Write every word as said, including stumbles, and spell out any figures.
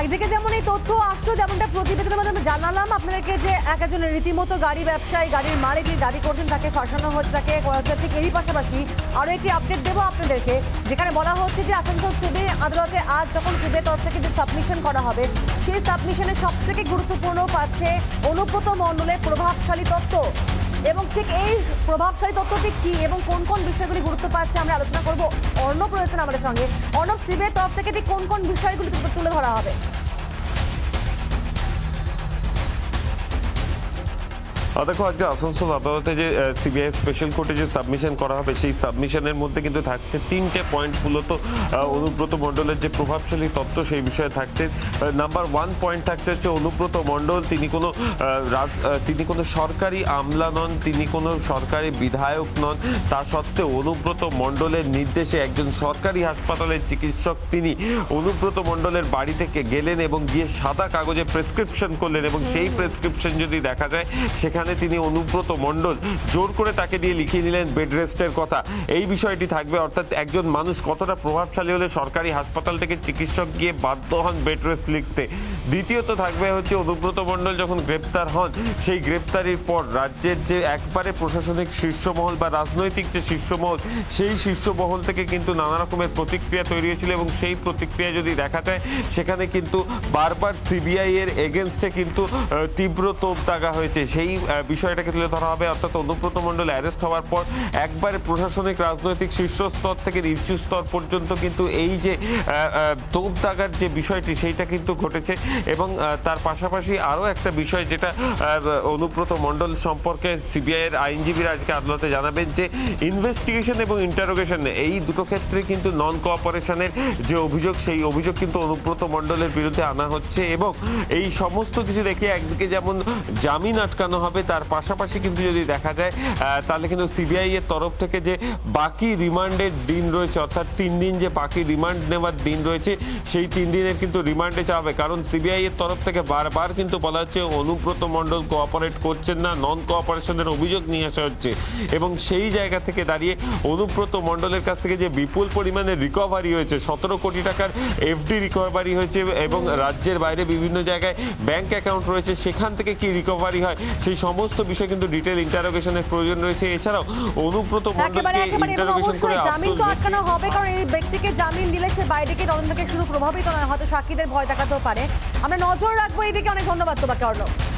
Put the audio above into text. একদিকে যেমন এই তথ্য আসলো, যেমনটা প্রতিবেদনের মাধ্যমে জানালাম আপনাদেরকে, যে একজন রীতিমতো গাড়ি ব্যবসায়ী, গাড়ির মালিক দাবি করছেন তাকে ফাঁসানো হচ্ছে, তাকে করা হচ্ছে। ঠিক এরই পাশাপাশি আরও একটি আপডেট দেবো আপনাদেরকে, যেখানে বলা হচ্ছে যে আসানসোল সিবিআই আদালতে আজ যখন সিবিআই তরফ থেকে যে সাবমিশন করা হবে, সেই সাবমিশনে সবথেকে গুরুত্বপূর্ণ পাচ্ছে অনুব্রত মণ্ডলের প্রভাবশালী তথ্য। এবং ঠিক এই প্রভাবশালী তথ্যটি কী এবং কোন কোন বিষয়গুলি গুরুত্ব পাচ্ছে আমরা আলোচনা করব। অর্ণব রয়েছেন আমাদের সঙ্গে। অর্ণব, সিবিআইয়ের তরফ থেকে ঠিক কোন কোন বিষয়গুলি তুলে ধরা হবে? দেখো, আজকে আসানসোল আদালতে যে সিবিআই স্পেশাল কোর্টে যে সাবমিশন করা হবে, সেই সাবমিশনের মধ্যে কিন্তু থাকছে তিনটে পয়েন্ট। মূলত অনুব্রত মণ্ডলের যে প্রভাবশালী তত্ত্ব সেই বিষয়ে থাকছে। নাম্বার ওয়ান পয়েন্ট থাকছে হচ্ছে অনুব্রত মণ্ডল তিনি কোনো তিনি কোনো সরকারি আমলা নন, তিনি কোনো সরকারি বিধায়ক নন। তা সত্ত্বেও অনুব্রত মণ্ডলের নির্দেশে একজন সরকারি হাসপাতালের চিকিৎসক তিনি অনুব্রত মণ্ডলের বাড়ি থেকে গেলেন এবং গিয়ে সাদা কাগজে প্রেসক্রিপশন করলেন, এবং সেই প্রেসক্রিপশন যদি দেখা যায় সেখানে তিনি অনুব্রত মণ্ডল জোর করে তাকে দিয়ে লিখিয়ে নিলেন বেড রেস্টের কথা। এই বিষয়টি থাকবে, অর্থাৎ একজন মানুষ কতটা প্রভাবশালী হলে সরকারি হাসপাতাল থেকে চিকিৎসক গিয়ে বাধ্য হন বেড রেস্ট লিখতে। দ্বিতীয়ত থাকবে হচ্ছে অনুব্রত মণ্ডল যখন গ্রেপ্তার হন, সেই গ্রেপ্তারির পর রাজ্যের যে একবারে প্রশাসনিক শীর্ষমহল বা রাজনৈতিক যে শীর্ষমহল, সেই শীর্ষমহল থেকে কিন্তু নানা রকমের প্রতিক্রিয়া তৈরি হয়েছিল, এবং সেই প্রতিক্রিয়া যদি দেখা যায় সেখানে কিন্তু বারবার সিবিআই এর এগেনস্টে কিন্তু তীব্র তোপ দাগা হয়েছে। সেই বিষয়টাকে তুলে ধরা হবে, অর্থাৎ অনুব্রত মণ্ডল অ্যারেস্ট হওয়ার পর একবারে প্রশাসনিক রাজনৈতিক শীর্ষস্তর থেকে নিচু স্তর পর্যন্ত কিন্তু এই যে তোপ দাগার যে বিষয়টি সেইটা কিন্তু ঘটেছে। এবং তার পাশাপাশি আরও একটা বিষয় যেটা অনুব্রত মণ্ডল সম্পর্কে সিবিআইয়ের আইনজীবীরা আজকে আদালতে জানাবেন, যে ইনভেস্টিগেশন এবং ইন্টারোগেশন এই দুটো ক্ষেত্রে কিন্তু নন কোঅপারেশনের যে অভিযোগ, সেই অভিযোগ কিন্তু অনুব্রত মণ্ডলের বিরুদ্ধে আনা হচ্ছে। এবং এই সমস্ত কিছু দেখে একদিকে যেমন জামিন আটকানো হবে, তার পাশাপাশি কিন্তু যদি দেখা যায় তাহলে কিন্তু সিবিআই এর তরফ থেকে যে বাকি রিমান্ডের দিন রয়েছে, অর্থাৎ তিন দিন যে বাকি রিমান্ড নেওয়ার দিন রয়েছে, সেই তিন দিনের কিন্তু রিমান্ডে চাওয়া হবে। কারণ সিবিআই এর তরফ থেকে বারবার কিন্তু বলা হচ্ছে অনুব্রত মণ্ডল কোঅপারেট করছেন না, নন কোঅপারেশনের অভিযোগ নিয়ে আসা হচ্ছে। এবং সেই জায়গা থেকে দাঁড়িয়ে অনুব্রত মণ্ডলের কাছ থেকে যে বিপুল পরিমাণে রিকভারি হয়েছে, সতেরো কোটি টাকার এফডি রিকভারি হয়েছে, এবং রাজ্যের বাইরে বিভিন্ন জায়গায় ব্যাংক অ্যাকাউন্ট রয়েছে, সেখান থেকে কি রিকভারি হয় সেই সমস্ত বিষয় কিন্তু ডিটেইল ইন্টারোগেশনের প্রয়োজন রয়েছে। এছাড়াও অনুব্রত মণ্ডলকে ইন্টারোগেশন করে জামিন তো আটকানো হবে, কারণ এই ব্যক্তিকে জামিন দিলে সে বাইরে গিয়ে তদন্তকে শুধু প্রভাবিত নয়, হয়তো সাক্ষীদের ভয় দেখাতেও পারে। আমরা নজর রাখবো এইদিকে। অনেক ধন্যবাদ তোমাকে, অর্ণব।